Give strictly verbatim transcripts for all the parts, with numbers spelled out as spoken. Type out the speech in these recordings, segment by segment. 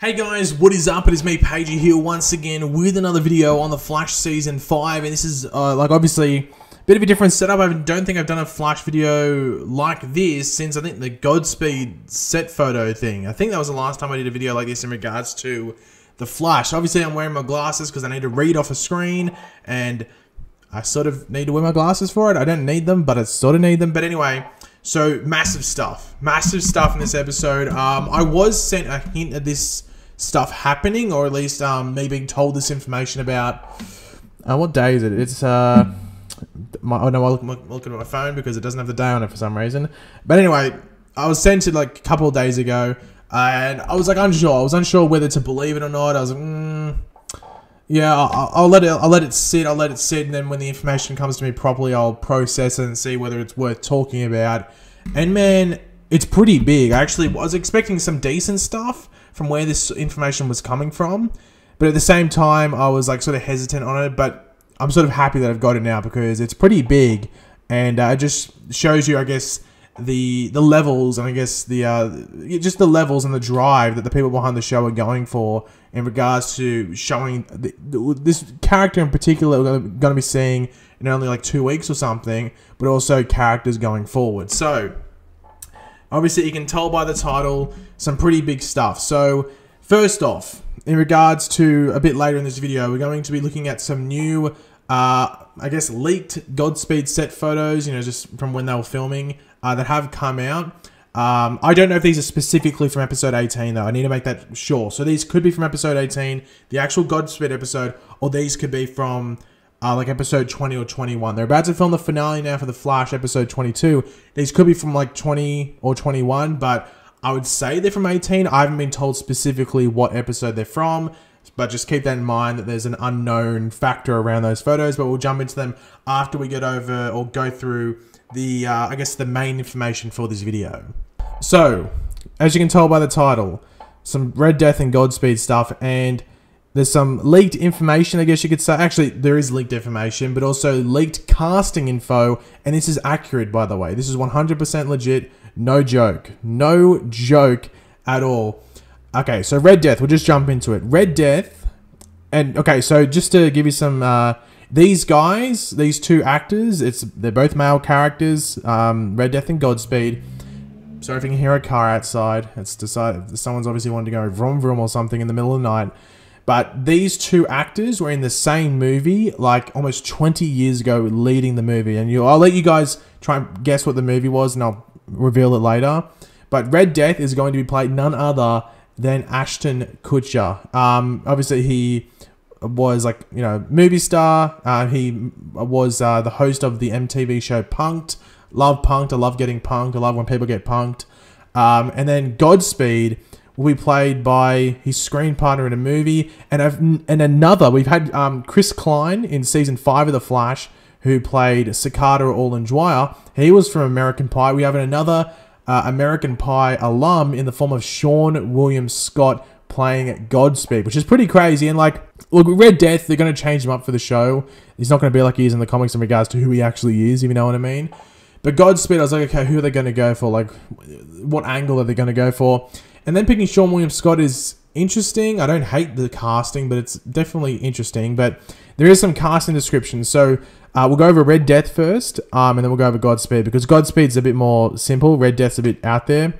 Hey guys, what is up? It is me, Pagey, here once again with another video on The Flash Season five, and this is, uh, like, obviously, a bit of a different setup. I don't think I've done a Flash video like this since, I think, the Godspeed set photo thing. I think that was the last time I did a video like this in regards to The Flash. Obviously, I'm wearing my glasses because I need to read off a screen, and I sort of need to wear my glasses for it. I don't need them, but I sort of need them. But anyway, so, massive stuff. Massive stuff in this episode. Um, I was sent a hint at this stuff happening, or at least um, me being told this information about uh, what day is it? It's uh, my, oh no, I look, look, look at my phone because it doesn't have the day on it for some reason. But anyway, I was sent it like a couple of days ago, and I was like unsure. I was unsure whether to believe it or not. I was like, mm, yeah, I'll, I'll let it, I'll let it sit, I'll let it sit, and then when the information comes to me properly, I'll process it and see whether it's worth talking about. And man, it's pretty big. I actually was expecting some decent stuff from where this information was coming from, but at the same time I was like sort of hesitant on it, but I'm sort of happy that I've got it now because it's pretty big, and uh, it just shows you, I guess, the the levels, and I guess the uh, just the levels and the drive that the people behind the show are going for in regards to showing the, this character in particular we're going to be seeing in only like two weeks or something, but also characters going forward. So obviously, you can tell by the title, some pretty big stuff. So, first off, in regards to a bit later in this video, we're going to be looking at some new, uh, I guess, leaked Godspeed set photos, you know, just from when they were filming, uh, that have come out. Um, I don't know if these are specifically from episode eighteen, though. I need to make that sure. So, these could be from episode eighteen, the actual Godspeed episode, or these could be from Uh, like episode twenty or twenty-one. They're about to film the finale now for The Flash, episode twenty-two. These could be from like twenty or twenty-one, but I would say they're from eighteen. I haven't been told specifically what episode they're from, but just keep that in mind that there's an unknown factor around those photos, but we'll jump into them after we get over or go through the, uh, I guess, the main information for this video. So, as you can tell by the title, some Red Death and Godspeed stuff, and there's some leaked information, I guess you could say. Actually, there is leaked information, but also leaked casting info. And this is accurate, by the way. This is one hundred percent legit. No joke. No joke at all. Okay, so Red Death. We'll just jump into it. Red Death. And, okay, so just to give you some... Uh, these guys, these two actors, it's they're both male characters. Um, Red Death and Godspeed. Sorry if you can hear a car outside. It's decided someone's obviously wanted to go vroom vroom or something in the middle of the night. But these two actors were in the same movie like almost twenty years ago, leading the movie. And you, I'll let you guys try and guess what the movie was, and I'll reveal it later. But Red Death is going to be played none other than Ashton Kutcher. Um, obviously, he was like, you know, movie star. Uh, he was uh, the host of the M T V show Punk'd. Love Punk'd. I love getting punked. I love when people get punked. Um, and then Godspeed will be played by his screen partner in a movie, and I've, and another. We've had um, Chris Klein in season five of The Flash, who played Cicada or Orland Dwyer. He was from American Pie. We have another uh, American Pie alum in the form of Sean William Scott playing Godspeed, which is pretty crazy. And like, look, Red Death, they're going to change him up for the show. He's not going to be like he is in the comics in regards to who he actually is, if you know what I mean. But Godspeed, I was like, okay, who are they going to go for? Like, what angle are they going to go for? And then picking Sean William Scott is interesting. I don't hate the casting, but it's definitely interesting. But there is some casting description. So uh, we'll go over Red Death first, um, and then we'll go over Godspeed, because Godspeed's a bit more simple. Red Death's a bit out there.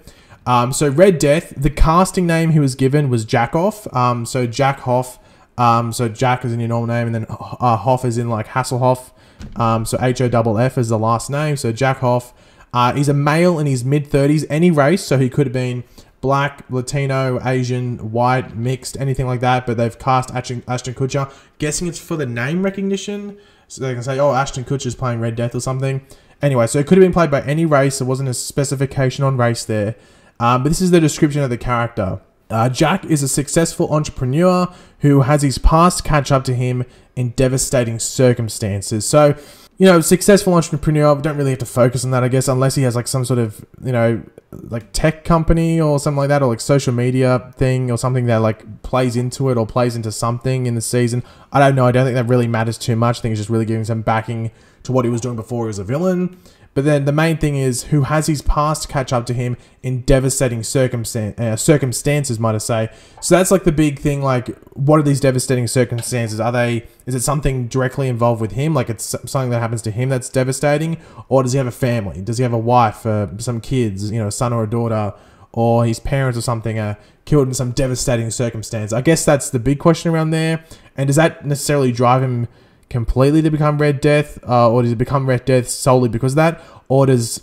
Um, so Red Death, the casting name he was given was Jack Hoff. Um, so Jack Hoff. Um, so Jack is in your normal name, and then uh, Hoff is in like Hasselhoff. Um, so H O F F is the last name. So Jack Hoff. Uh, he's a male in his mid thirties, any race. So he could have been black, Latino, Asian, white, mixed, anything like that, but they've cast Ashton, Ashton Kutcher. Guessing it's for the name recognition, so they can say, oh, Ashton Kutcher's playing Red Death or something. Anyway, so it could have been played by any race. There wasn't a specification on race there. Um, but this is the description of the character. Uh, Jack is a successful entrepreneur who has his past catch up to him in devastating circumstances. So, you know, successful entrepreneur, we don't really have to focus on that, I guess, unless he has like some sort of, you know, like tech company or something like that, or like social media thing or something that like plays into it or plays into something in the season. I don't know. I don't think that really matters too much. I think it's just really giving some backing to what he was doing before he was a villain. But then the main thing is who has his past catch up to him in devastating circumstance, uh, circumstances, might I say. So that's like the big thing, like what are these devastating circumstances? Are they, is it something directly involved with him? Like it's something that happens to him that's devastating? Or does he have a family? Does he have a wife, uh, some kids, you know, a son or a daughter, or his parents or something are killed in some devastating circumstance? I guess that's the big question around there. And does that necessarily drive him completely to become Red Death, uh, or does it become Red Death solely because of that, or does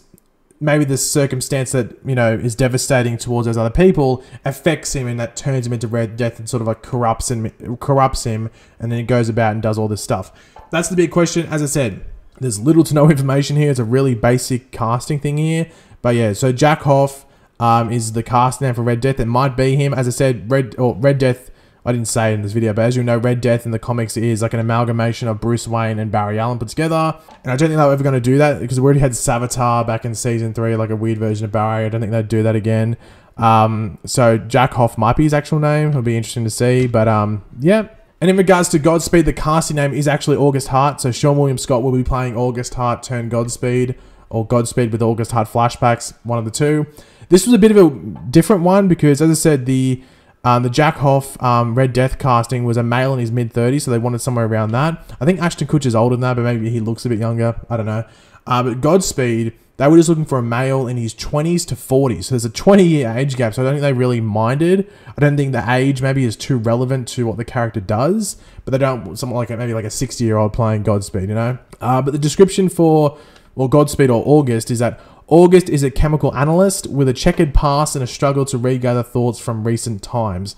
maybe the circumstance that, you know, is devastating towards those other people affects him and that turns him into Red Death and sort of like corrupts him, corrupts him and then he goes about and does all this stuff? That's the big question. As I said, there's little to no information here. It's a really basic casting thing here. But yeah, so Jack Hoff um, is the cast now for Red Death. It might be him. As I said, Red or Red Death, I didn't say it in this video, but as you know, Red Death in the comics is like an amalgamation of Bruce Wayne and Barry Allen put together. And I don't think they were ever going to do that because we already had Savitar back in season three, like a weird version of Barry. I don't think they'd do that again. Um, so Jack Hoff might be his actual name. It'll be interesting to see, but um, yeah. And in regards to Godspeed, the casting name is actually August Hart. So Sean William Scott will be playing August Hart turned Godspeed, or Godspeed with August Hart flashbacks, one of the two. This was a bit of a different one because, as I said, the Um, the Jack Hoff um, Red Death casting was a male in his mid thirties, so they wanted somewhere around that. I think Ashton Kutcher's older than that, but maybe he looks a bit younger. I don't know. Uh, but Godspeed, they were just looking for a male in his twenties to forties. So there's a twenty-year age gap, so I don't think they really minded. I don't think the age maybe is too relevant to what the character does, but they don't want someone like a, maybe like a sixty-year-old playing Godspeed, you know? Uh, but the description for, well, Godspeed or August is that August is a chemical analyst with a checkered past and a struggle to regather thoughts from recent times.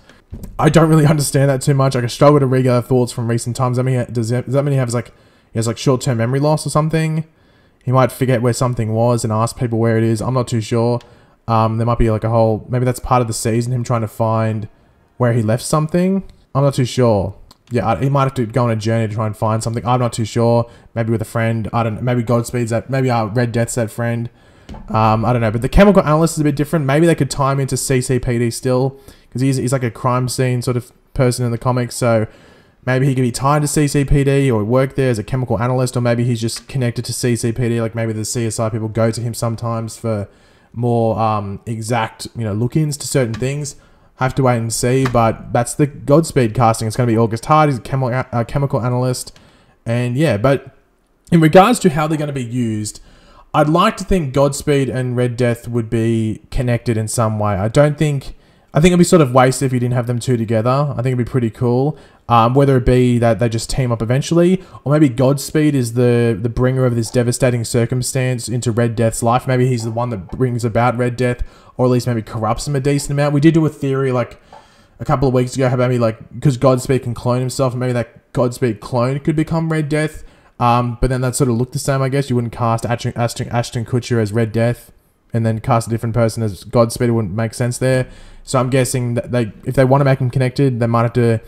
I don't really understand that too much. Like a struggle to regather thoughts from recent times. Does that mean, does that mean he has like, he has like short-term memory loss or something? He might forget where something was and ask people where it is. I'm not too sure. Um, there might be like a whole, maybe that's part of the season, him trying to find where he left something. I'm not too sure. Yeah, he might have to go on a journey to try and find something. I'm not too sure. Maybe with a friend. I don't know. Maybe Godspeed's that. Maybe uh, Red Death's that friend. Um, I don't know, but the chemical analyst is a bit different. Maybe they could tie him into C C P D still, because he's, he's like a crime scene sort of person in the comics, so maybe he could be tied to C C P D or work there as a chemical analyst, or maybe he's just connected to C C P D, like maybe the C S I people go to him sometimes for more um, exact, you know, look-ins to certain things. Have to wait and see, but that's the Godspeed casting. It's going to be August Hart. He's a chemi uh, chemical analyst, and yeah, but in regards to how they're going to be used, I'd like to think Godspeed and Red Death would be connected in some way. I don't think... I think it'd be sort of wasted if you didn't have them two together. I think it'd be pretty cool. Um, whether it be that they just team up eventually, or maybe Godspeed is the, the bringer of this devastating circumstance into Red Death's life. Maybe he's the one that brings about Red Death, or at least maybe corrupts him a decent amount. We did do a theory like a couple of weeks ago, how maybe like... because Godspeed can clone himself, and maybe that Godspeed clone could become Red Death. Um, but then that sort of looked the same, I guess. You wouldn't cast Ashton, Ashton, Ashton Kutcher as Red Death and then cast a different person as Godspeed. It wouldn't make sense there. So I'm guessing that they, if they want to make them connected, they might have to...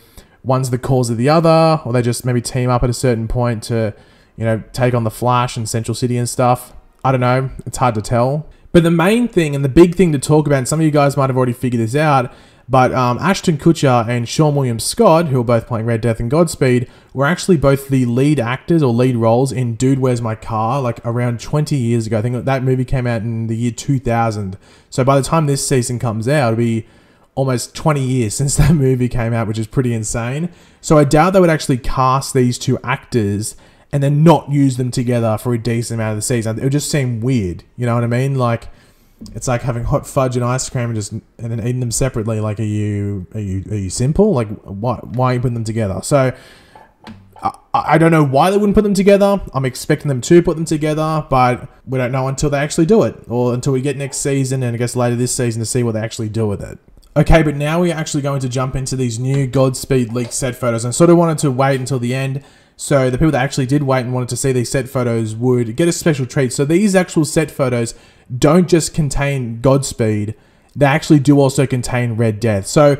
one's the cause of the other, or they just maybe team up at a certain point to, you know, take on the Flash and Central City and stuff. I don't know. It's hard to tell. But the main thing and the big thing to talk about, and some of you guys might have already figured this out, but um, Ashton Kutcher and Sean William Scott, who are both playing Red Death and Godspeed, were actually both the lead actors or lead roles in Dude Where's My Car, like around twenty years ago. I think that movie came out in the year two thousand. So by the time this season comes out, it'll be almost twenty years since that movie came out, which is pretty insane. So I doubt they would actually cast these two actors and then not use them together for a decent amount of the season. It would just seem weird. You know what I mean? Like... it's like having hot fudge and ice cream and just and then eating them separately. Like, are you are you are you simple? Like, why why are you putting them together? So I, I don't know why they wouldn't put them together. I'm expecting them to put them together, but we don't know until they actually do it, or until we get next season and I guess later this season to see what they actually do with it. Okay, but now we're actually going to jump into these new Godspeed leaked set photos. I sort of wanted to wait until the end, so the people that actually did wait and wanted to see these set photos would get a special treat. So these actual set photos don't just contain Godspeed, they actually do also contain Red Death. So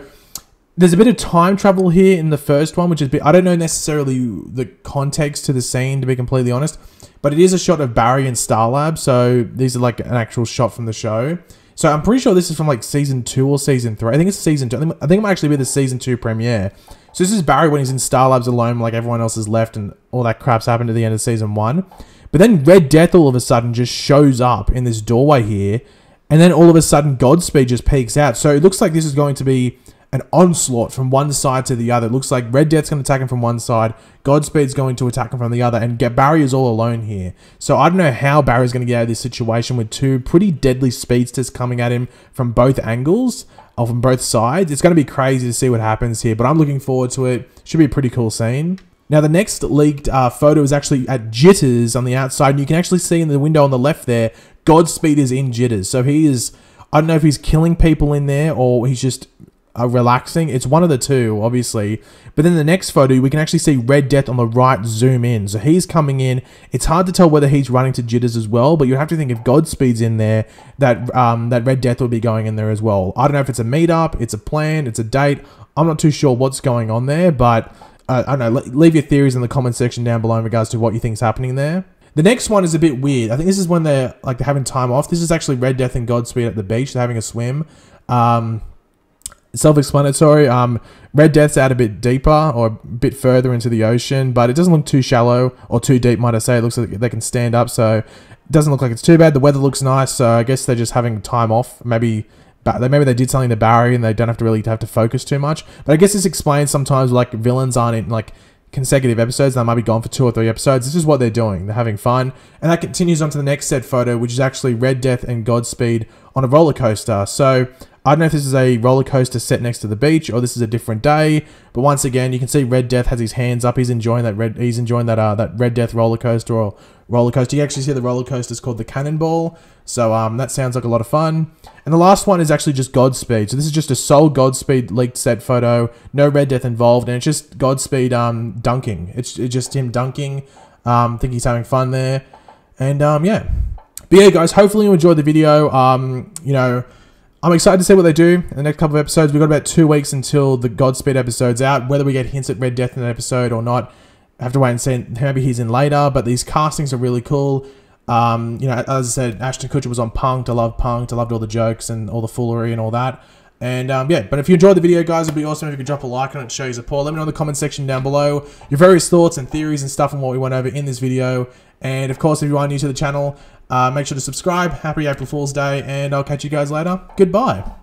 there's a bit of time travel here in the first one, which is... I don't know necessarily the context to the scene, to be completely honest, but it is a shot of Barry and Star Labs. So these are like an actual shot from the show. So I'm pretty sure this is from like season two or season three. I think it's season two. I think, I think it might actually be the season two premiere. So this is Barry when he's in Star Labs alone, like everyone else has left and all that crap's happened at the end of season one. But then Red Death all of a sudden just shows up in this doorway here. And then all of a sudden Godspeed just peeks out. So it looks like this is going to be an onslaught from one side to the other. It looks like Red Death's going to attack him from one side. Godspeed's going to attack him from the other. And get Barry's all alone here. So I don't know how Barry's going to get out of this situation with two pretty deadly speedsters coming at him from both angles. Or from both sides. It's going to be crazy to see what happens here. But I'm looking forward to it. Should be a pretty cool scene. Now, the next leaked uh, photo is actually at Jitters on the outside. And you can actually see in the window on the left there, Godspeed is in Jitters. So he is... I don't know if he's killing people in there or he's just... Uh, relaxing. It's one of the two, obviously. But then the next photo, we can actually see Red Death on the right zoom in. So he's coming in. It's hard to tell whether he's running to Jitters as well, but you have to think if Godspeed's in there, that um, that Red Death will be going in there as well. I don't know if it's a meetup, it's a plan, it's a date. I'm not too sure what's going on there, but uh, I don't know. Leave your theories in the comment section down below in regards to what you think is happening there. The next one is a bit weird. I think this is when they're like they're having time off. This is actually Red Death and Godspeed at the beach. They're having a swim. Um... Self-explanatory. Um, Red Death's out a bit deeper or a bit further into the ocean, but it doesn't look too shallow or too deep, might I say. It looks like they can stand up, so it doesn't look like it's too bad. The weather looks nice, so I guess they're just having time off. Maybe maybe they did something to Barry and they don't have to really have to focus too much. But I guess this explains sometimes like villains aren't in like consecutive episodes. They might be gone for two or three episodes. This is what they're doing. They're having fun. And that continues on to the next set photo, which is actually Red Death and Godspeed on a roller coaster. So I don't know if this is a roller coaster set next to the beach or this is a different day, but once again, you can see Red Death has his hands up. He's enjoying that red. He's enjoying that uh, that Red Death roller coaster or roller coaster. You actually see the roller coaster is called the Cannonball, so um, that sounds like a lot of fun. And the last one is actually just Godspeed. So this is just a sole Godspeed leaked set photo, no Red Death involved, and it's just Godspeed um dunking. It's, it's just him dunking. Um, I think he's having fun there, and um yeah. But yeah, guys, hopefully you enjoyed the video. Um, you know. I'm excited to see what they do in the next couple of episodes. We've got about two weeks until the Godspeed episode's out. Whether we get hints at Red Death in an episode or not, I have to wait and see. Maybe he's in later, but these castings are really cool. Um, you know, as I said, Ashton Kutcher was on Punk'd. I love Punk'd. I loved all the jokes and all the foolery and all that. And um, yeah, but if you enjoyed the video, guys, it'd be awesome if you could drop a like on it and show your support. Let me know in the comment section down below your various thoughts and theories and stuff on what we went over in this video. And of course, if you are new to the channel, uh, make sure to subscribe. Happy April Fool's Day, and I'll catch you guys later. Goodbye.